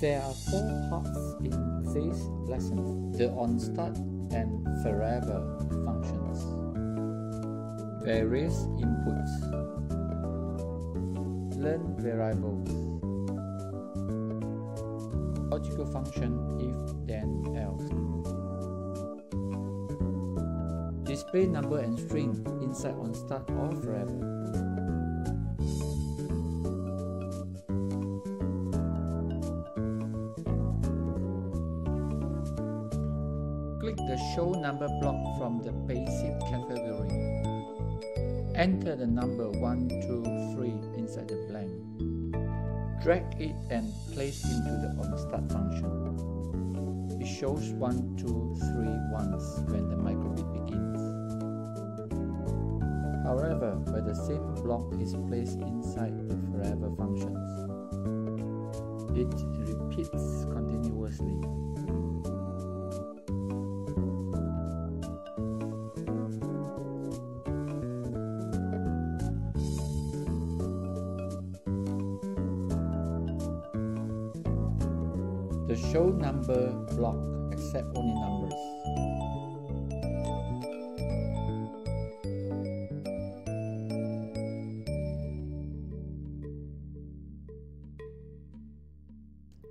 There are four parts in today's lesson: the onStart and variable functions, various inputs, learn variables, logical function if then else, display number and string inside onStart or variable. Click the Show Number block from the Basic category. Enter the number 1, 2, 3 inside the blank. Drag it and place into the onStart function. It shows 1, 2, 3 once when the micro:bit begins. However, when the same block is placed inside the variable functions, it repeats continuously. The Show Number block accepts only numbers.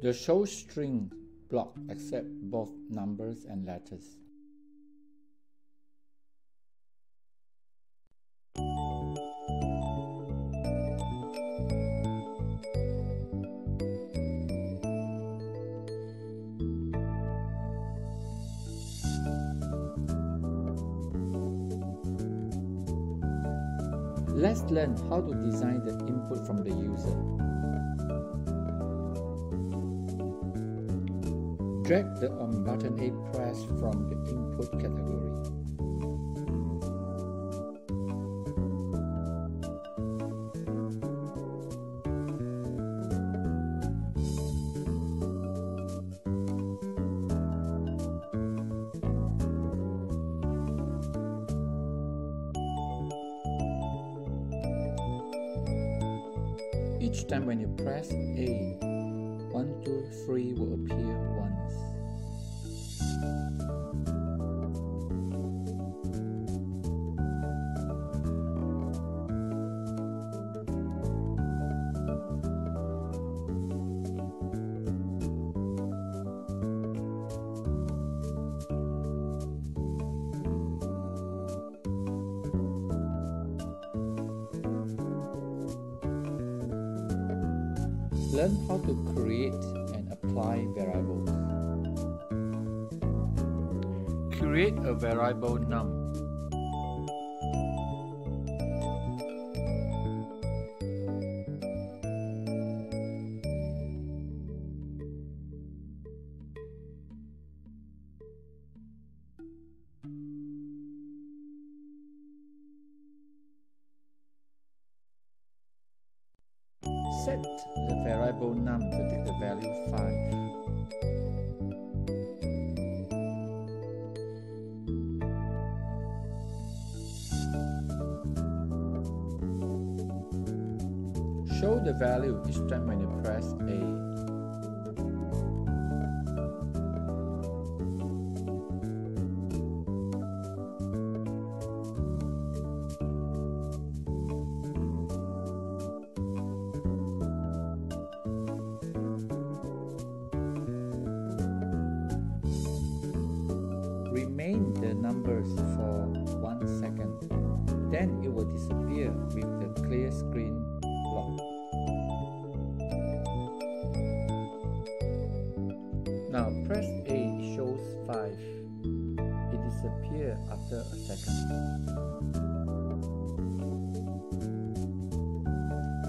The Show String block accepts both numbers and letters. Let's learn how to design the input from the user. Drag the On button A press from the input category. Each time when you press A, 1, 2, 3 will appear once. Learn how to create and apply variables. Create a variable num. Set the variable num to take the value 5. Show the value each time when you press A. Remain the numbers for 1 second, then it will disappear with the clear screen block. Now press A, shows 5. It disappears after a second.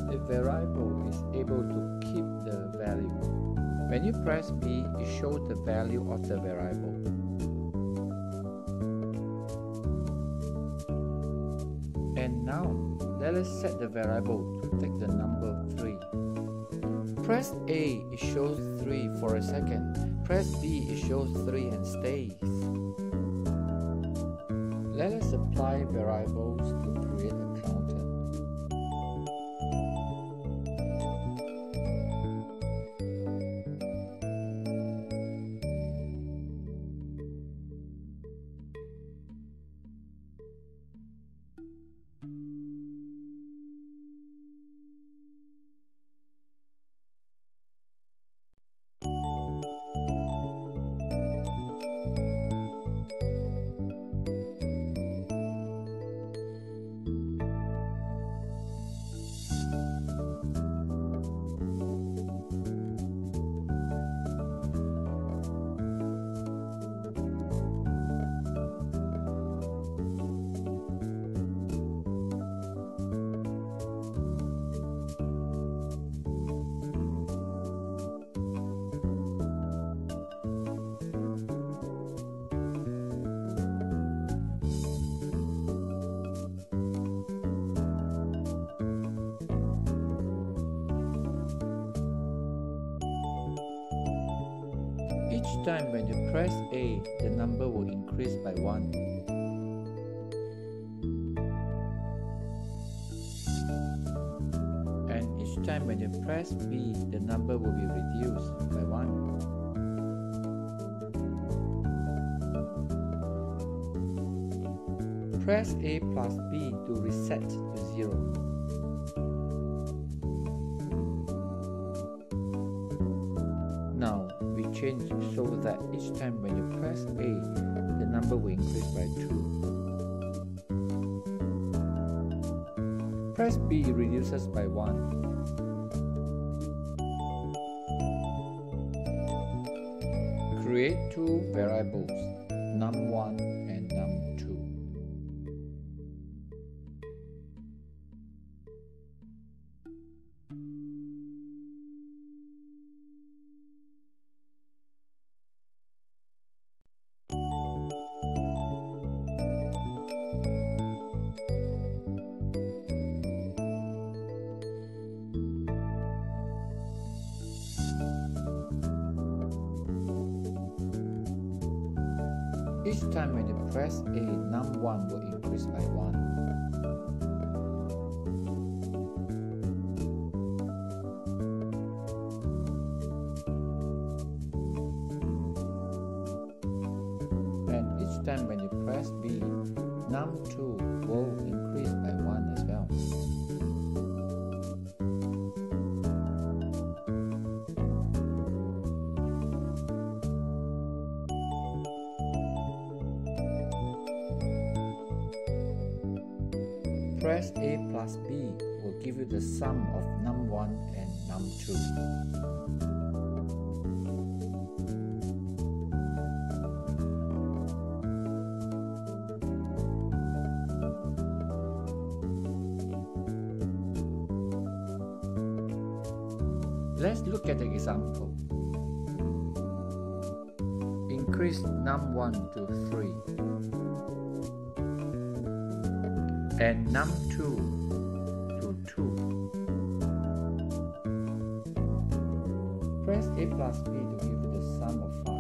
The variable is able to keep the value. When you press B, it shows the value of the variable. And now, let us set the variable to take the number 3. Press A, it shows 3 for a second. Press B, it shows 3 and stays. Let us apply variables to create a counter. time when you press A, the number will increase by 1. And each time when you press B, the number will be reduced by 1. Press A plus B to reset to 0. Now we change so that each time when you press A, the number will increase by 2. Press B reduces by 1. Create two variables, num1 and num2. Each time when you press A, num1 will increase by 1. And each time when you press B, num2 will increase by 1 as well. Press A plus B will give you the sum of num1 and num2. Let's look at the example. Increase num1 to 3. And num2 to 2. Press A plus B to give you the sum of 5.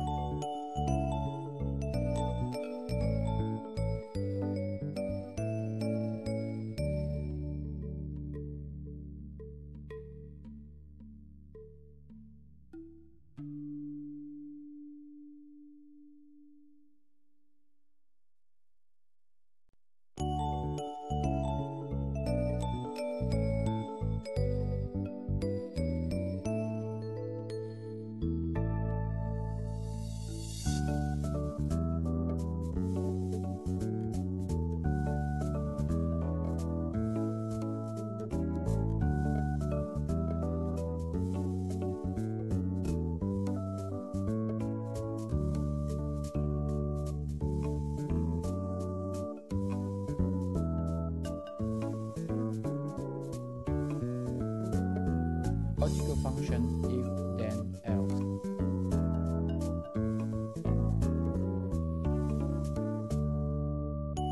Logical function if then else.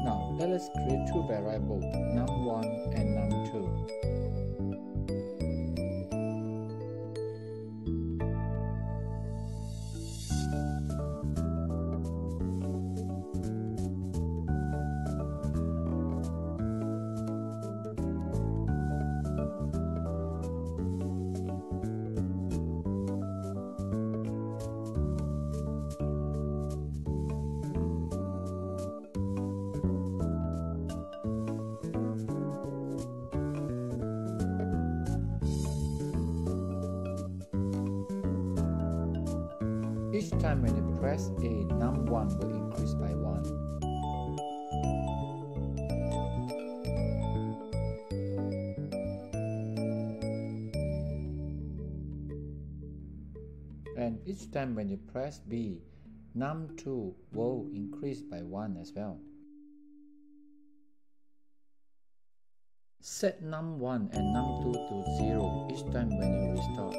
Now let us create two variables, num1 and num2. Each time when you press A, num1 will increase by 1. And each time when you press B, num2 will increase by 1 as well. Set num1 and num2 to 0 each time when you restart.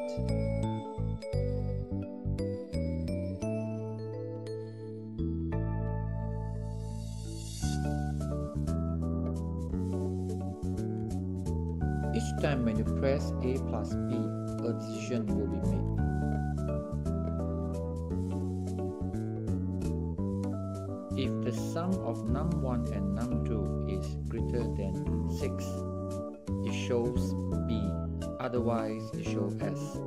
Each time when you press A plus B, a decision will be made. if the sum of num1 and num2 is greater than 6, it shows B, otherwise it shows S.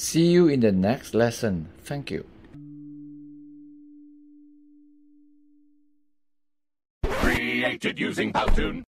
See you in the next lesson. Thank you. Created using Powtoon.